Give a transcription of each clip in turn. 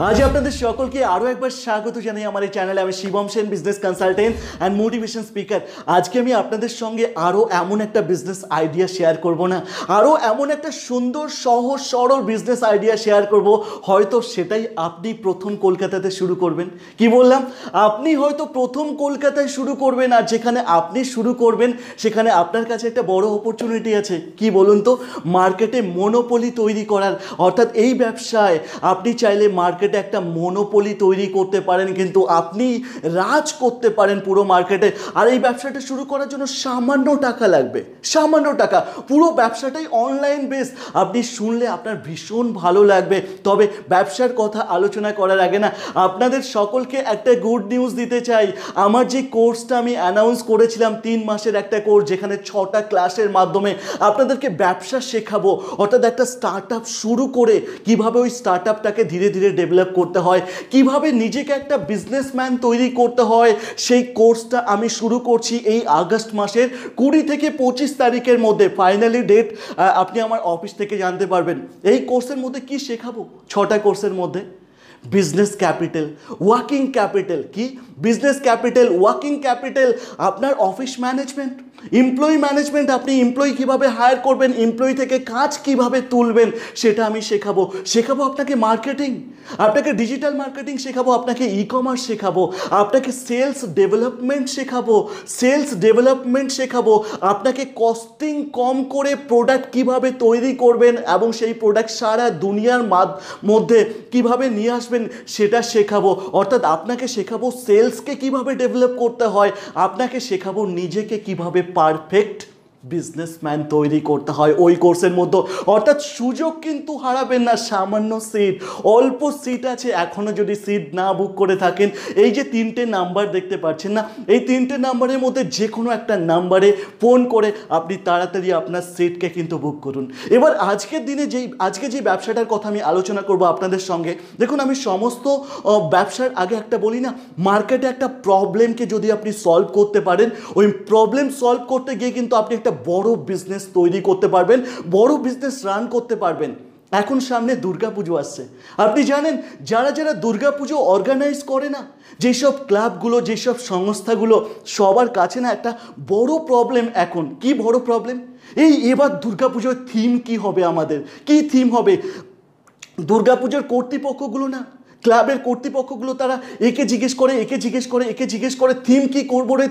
आज আপনাদের সকলকে আরো একবার স্বাগত জানাই আমার এই চ্যানেলে। আমি Shivam Sen, business consultant and motivation speaker. আজকে আমি আপনাদের সঙ্গে আরো এমন একটা বিজনেস আইডিয়া শেয়ার করব, না আরো এমন একটা সুন্দর সহজ সরল বিজনেস আইডিয়া শেয়ার করব, হয়তো সেটাই আপনি প্রথম কলকাতাতে শুরু করবেন। কি বললাম? আপনি হয়তো প্রথম কলকাতায় শুরু করবেন, আর যেখানে আপনি শুরু করবেন সেখানে আপনার কাছে একটা বড় অপরচুনিটি আছে। কি বলুন তো, মার্কেটে মনোপলি তৈরি করার, অর্থাৎ এই ব্যবসায় আপনি চাইলে মার্কেটে একটা মনোপলি তৈরি করতে পারেন, কিন্তু আপনি রাজ করতে পারেন পুরো মার্কেটে। আর এই ব্যবসাটা শুরু করার জন্য সামান্য টাকা লাগবে, সামান্য টাকা। পুরো ব্যবসাটাই অনলাইন বেস। আপনি শুনলে আপনার ভীষণ ভালো লাগবে। তবে ব্যবসার কথা আলোচনা করার আগে না আপনাদের সকলকে একটা গুড নিউজ দিতে চাই। আমার যে কোর্সটা আমি অ্যানাউন্স করেছিলাম, 3 মাসের একটা কোর্স, যেখানে 6টা ক্লাসের মাধ্যমে আপনাদেরকে ব্যবসা শেখাবো, অর্থাৎ একটা স্টার্ট আপ শুরু করে কিভাবে ওই স্টার্ট আপটাকে ধীরে ধীরে ডেভেলপ করতে হয়, কিভাবে নিজেকে একটা বিজনেসম্যান তৈরি করতে হয়, সেই কোর্সটা আমি শুরু করছি এই আগস্ট মাসের 20 থেকে 25 তারিখের মধ্যে। ফাইনালি ডেট আপনি আমার অফিস থেকে জানতে পারবেন। এই কোর্সের মধ্যে কি শেখাবো? 6টা কোর্সের মধ্যে বিজনেস ক্যাপিটাল, ওয়ার্কিং ক্যাপিটাল, কি বিজনেস ক্যাপিটাল, ওয়ার্কিং ক্যাপিটাল, আপনার অফিস ম্যানেজমেন্ট, এমপ্লয়ি ম্যানেজমেন্ট, আপনি এমপ্লয়ি কীভাবে হায়ার করবেন, এমপ্লয়ি থেকে কাজ কিভাবে তুলবেন, সেটা আমি শেখাবো। শেখাবো আপনাকে মার্কেটিং, আপনাকে ডিজিটাল মার্কেটিং শেখাবো, আপনাকে ই কমার্স শেখাবো, আপনাকে সেলস ডেভেলপমেন্ট শেখাবো, আপনাকে কস্টিং কম করে প্রোডাক্ট কিভাবে তৈরি করবেন এবং সেই প্রোডাক্ট সারা দুনিয়ার মধ্যে কিভাবে নিয়ে আসবেন সেটা শেখাবো। অর্থাৎ আপনাকে শেখাবো সেলসকে কিভাবে ডেভেলপ করতে হয়, আপনাকে শেখাবো নিজেকে কিভাবে পারফেক্ট বিজনেসম্যান তৈরি করতে হয় ওই কোর্সের মধ্যে। অর্থাৎ সুযোগ কিন্তু হারাবেন না, সামান্য সিট, অল্প সিট আছে এখনও। যদি সিট না বুক করে থাকেন, এই যে 3টে নাম্বার দেখতে পাচ্ছেন না, এই 3টে নাম্বারের মধ্যে যে কোনো একটা নাম্বারে ফোন করে আপনি তাড়াতাড়ি আপনার সিটকে কিন্তু বুক করুন। এবার আজকের দিনে আজকে যে ব্যবসাটার কথা আমি আলোচনা করব আপনাদের সঙ্গে, দেখুন আমি সমস্ত ব্যবসার আগে একটা বলি না, মার্কেটে একটা প্রবলেমকে যদি আপনি সলভ করতে পারেন, ওই প্রবলেম সলভ করতে গিয়ে কিন্তু আপনি একটা বড় বিজনেস তৈরি করতে পারবেন, বড় বিজনেস রান করতে পারবেন। এখন সামনে দুর্গাপুজো আসছে। আপনি জানেন, যারা যারা দুর্গাপুজো অর্গানাইজ করে না, যেসব ক্লাবগুলো, যেসব সংস্থাগুলো, সবার কাছে না একটা বড় প্রবলেম এখন। কি বড় প্রবলেম? এবার দুর্গাপুজোর থিম কি হবে, আমাদের কি থিম হবে? দুর্গাপুজোর কর্তৃপক্ষগুলো না, ক্লাবের কর্তৃপক্ষগুলো, তারা একে জিজ্ঞেস করে থিম কি করবো রে,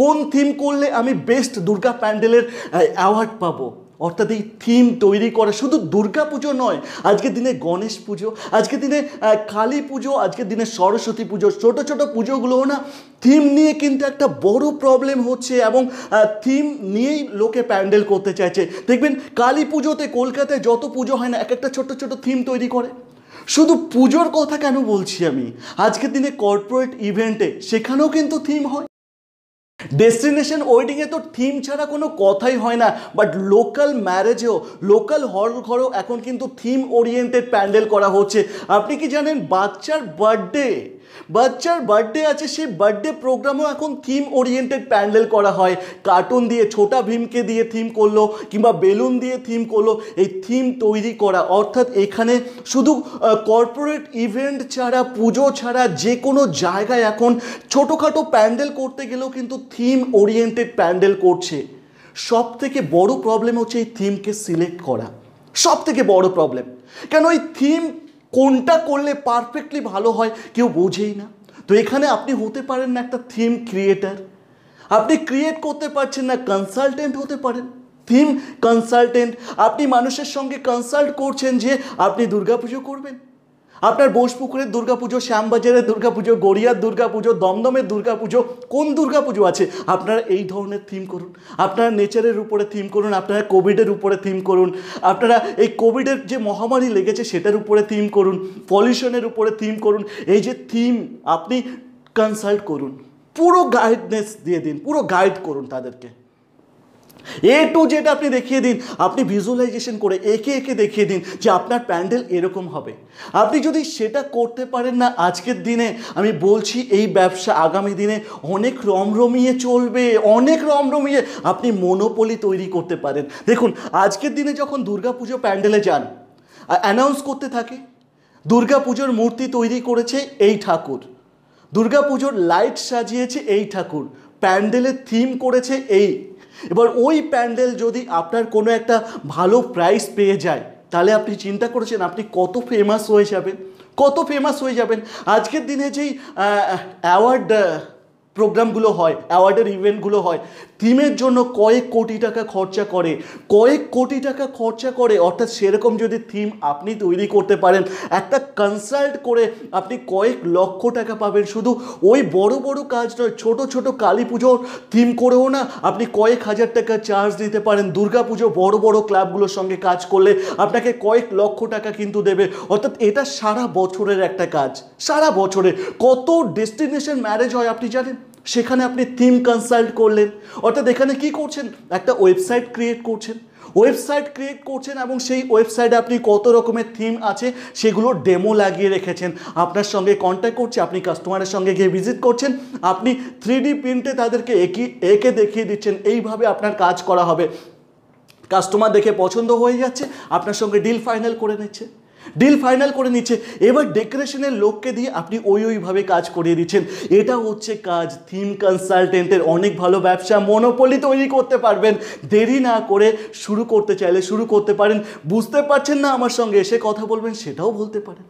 কোন থিম করলে আমি বেস্ট দুর্গা প্যান্ডেলের অ্যাওয়ার্ড পাবো। অর্থাৎ এই থিম তৈরি করা শুধু দুর্গাপুজো নয়, আজকের দিনে গণেশ পুজো, আজকের দিনে কালী পুজো, আজকের দিনে সরস্বতী পুজো, ছোটো ছোটো পুজোগুলোও না থিম নিয়ে কিন্তু একটা বড় প্রবলেম হচ্ছে, এবং থিম নিয়েই লোকে প্যান্ডেল করতে চাইছে। দেখবেন কালী পুজোতে কলকাতায় যত পুজো হয় না, এক একটা ছোটো ছোটো থিম তৈরি করে। শুধু পুজোর কথা কেন বলছি আমি, আজকের দিনে কর্পোরেট ইভেন্টে সেখানেও কিন্তু থিম হয়, ডেস্টিনেশন ওয়েডিংয়ে তো থিম ছাড়া কোনো কথাই হয় না, বাট লোকাল ম্যারেজেও, লোকাল হল ঘরেও এখন কিন্তু থিম ওরিয়েন্টেড প্যান্ডেল করা হচ্ছে। আপনি কি জানেন, বাচ্চার বার্থডে আছে, সেই বার্থডে প্রোগ্রামও এখন থিম ওরিয়েন্টেড প্যান্ডেল করা হয়। কার্টুন দিয়ে, ছোটা ভীমকে দিয়ে থিম করলো, কিংবা বেলুন দিয়ে থিম করলো, এই থিম তৈরি করা। অর্থাৎ এখানে শুধু কর্পোরেট ইভেন্ট ছাড়া, পুজো ছাড়া যে কোনো জায়গায় এখন ছোটোখাটো প্যান্ডেল করতে গেলেও কিন্তু থিম ওরিয়েন্টেড প্যান্ডেল করছে। সব থেকে বড় প্রবলেম হচ্ছে এই থিমকে সিলেক্ট করা, সব থেকে বড় প্রবলেম। কেন এই থিম কোনটা করলে পারফেক্টলি ভালো হয় কেউ বোঝেই না। তো এখানে আপনি হতে পারেন না একটা থিম ক্রিয়েটার, আপনি ক্রিয়েট করতে পারছেন না, কনসালটেন্ট হতে পারেন, থিম কনসালটেন্ট। আপনি মানুষের সঙ্গে কনসাল্ট করছেন যে আপনি দুর্গাপুজো করবেন, আপনার বোসপুকুরের দুর্গাপুজো, শ্যামবাজারের দুর্গাপুজো, গড়িয়ার দুর্গাপুজো, দমদমের দুর্গাপুজো, কোন দুর্গাপুজো আছে, আপনারা এই ধরনের থিম করুন। আপনারা নেচারের উপরে থিম করুন, আপনারা কোভিডের উপরে থিম করুন, আপনারা এই কোভিডের যে মহামারী লেগেছে সেটার উপরে থিম করুন, পলিউশনের উপরে থিম করুন। এই যে থিম আপনি কনসাল্ট করুন, পুরো গাইডনেস দিয়ে দিন, পুরো গাইড করুন তাদেরকে, এ টু যেটা আপনি দেখিয়ে দিন। আপনি ভিজুয়ালাইজেশন করে একে একে দেখিয়ে দিন যে আপনার প্যান্ডেল এরকম হবে। আপনি যদি সেটা করতে পারেন না, আজকের দিনে আমি বলছি এই ব্যবসা আগামী দিনে অনেক রমরমিয়ে চলবে, অনেক রমরমিয়ে আপনি মনোপলি তৈরি করতে পারেন। দেখুন আজকের দিনে যখন দুর্গাপুজো প্যান্ডেলে যান, অ্যানাউন্স করতে থাকে दुर्गा पूजोर मूर्ति तैरी करेछे एई ठाकुर, दुर्गा पूजोर लाइट सजिएछे एई ठाकुर, पैंडेले थीम करेछे एई। एबार ओई पैंडेल जदि आपनार कोनो एकटा भालो प्राइस पेये जाय ताहले आपनि चिंता करेछेन आपनि कत फेमास हये जाबेन, कत फेमास हये जाबेन। आजकेर दिने जेई अवार्ड प्रोग्रामगुलो हय, अवार्डेर इवेंटगुलो हय, थीमेर जोन्नो कयेक कोटी टाका खर्चा करे, कयेक कोटी टाका खर्चा करे। अर्थात सेरकम जदि थीम आपनि तैरी करते पारेन, एकटा कन्साल्ट करे आपनि कयेक लक्ष टाका पाबेन। शुधु ओई बड़ो बड़ो काज नय, छोटो छोटो काली पुजो थीम करेओ ना आपनि कयेक हाजार टाका चार्ज दिते पारेन। दुर्गापुजो बड़ो बड़ो क्लाबगुलोर संगे काज करले आपनाके कयेक लक्ष टाका किन्तु देबे। अर्थात एटा सारा बछरेर एकटा काज, सारा बछरे कत डेस्टिनेशन मैरेज हय आपनि जानेन, सेखाने आपनी थीम कन्साल्ट करलें। अर्थात एखाने कि करछेन, एकटा वेबसाइट क्रिएट करछेन, वेबसाइट क्रिएट करछेन एबं सेई वेबसाइटे आपनी कत रकमेर थीम आछे सेगुलो डेमो लागिए रेखेछेन, आपनार संगे कन्टैक्ट करछे, आपनी कास्टमारेर संगे गिये भिजिट करछेन, आपनी 3D प्रिंटे तादेरके एके देखिए दिच्छेन। एइभावे आपनार काज करा होबे, कास्टमार देखे पछन्द हये जाच्छे, आपनार संगे डिल फाइनल करे निच्छे, डिल फाइनल करे निच्छे। एबार डेकोरेशनेर लोकके दिए आपनि ओई ओई भावे काज करिए दिच्छेन। एटा होच्छे काज थीम कन्साल्टेंटेर। अनेक भालो व्यवसा मोनोपलि तैरी करते पारबेन देरी ना करे, शुरू करते चाइले शुरू करते पारेन। बुझते पारछेन ना आमार संगे एसे कथा बोलबेन, सेटाओ बोलते पारेन,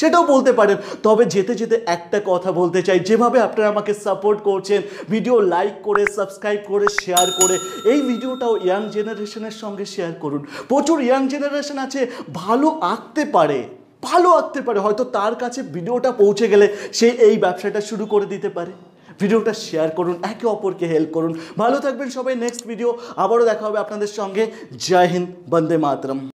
সেটাও বলতে পারেন। তবে যেতে যেতে একটা কথা বলতে চাই, যেভাবে আপনারা আমাকে সাপোর্ট করছেন ভিডিও লাইক করে, সাবস্ক্রাইব করে, শেয়ার করে, এই ভিডিওটাও ইয়াং জেনারেশনের সঙ্গে শেয়ার করুন। প্রচুর ইয়াং জেনারেশন আছে ভালো আঁকতে পারে, ভালো আঁকতে পারে, হয়তো তার কাছে ভিডিওটা পৌঁছে গেলে সে এই ব্যবসাটা শুরু করে দিতে পারে। ভিডিওটা শেয়ার করুন, একে অপরকে হেল্প করুন। ভালো থাকবেন সবাই। নেক্সট ভিডিও আবারও দেখা হবে আপনাদের সঙ্গে। জয় হিন্দ, বন্দে মাতরম।